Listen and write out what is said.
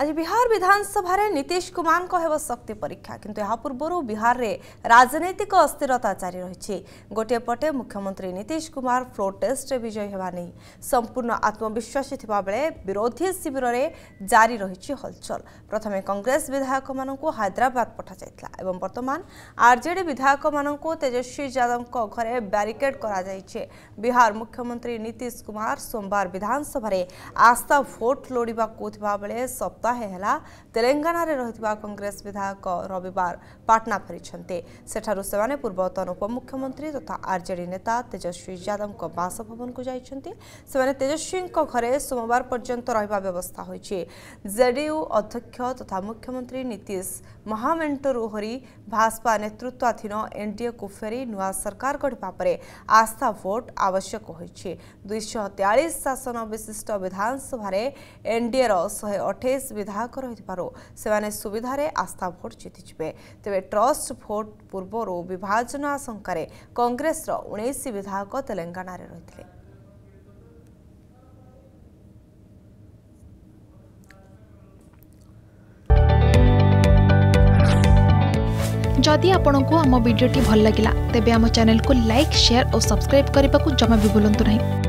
आज बिहार विधानसभा रे नीतीश कुमार को हेबो शक्ति परीक्षा किंतु या पूर्व बिहार रे राजनीतिक अस्थिरता जारी रही। गोटे पटे मुख्यमंत्री नीतीश कुमार फ्लोर टेस्ट विजयी हेबा नहीं संपूर्ण आत्मविश्वासी थिबा बेले विरोधी शिविर में जारी रही हलचल। प्रथमे कांग्रेस विधायक मान हैदराबाद पठा जाइतला एवं वर्तमान आरजेडी विधायक मान तेजस्वी यादव घरे बैरिकेड करा जाइछे। बिहार मुख्यमंत्री नीतीश कुमार सोमवार विधानसभा रे आस्था भोट लोड़िबा कोथिबा बेले सप्ताह हेला तेलंगाना रे रहथिबा कांग्रेस विधायक रविवार पाटना फेरी सेठारु सेवाने पूर्वतन उपमुख्यमंत्री तथा आरजेडी नेता तेजस्वी यादव को बासभवन को जाइछन्ते। सेवाने तेजस्वी को घरे सोमवार पर्यंत रहबा व्यवस्था होइछे। जेडीयू अध्यक्ष तथा मुख्यमंत्री नीतीश महामेंटरु हरि भाजपा नेतृत्वाधीन एनडीए को फेरी नुआ सरकार गढ़वा परे आस्था वोट आवश्यक होइछे। 243 शासन विशिष्ट विधानसभा रे एनडीए रो 128 विधायक रही सुविधा रे आस्था भोट जीतिजे। तेरे ट्रस्ट भोट पूर्व विभाजन आशंकर कांग्रेस 19 विधायक तेलंगाना रे रही। जदि आपण को आम वीडियो भल लगा तेब आम चैनल को लाइक शेयर और सब्सक्राइब करने को जमा भी भूलु नहीं।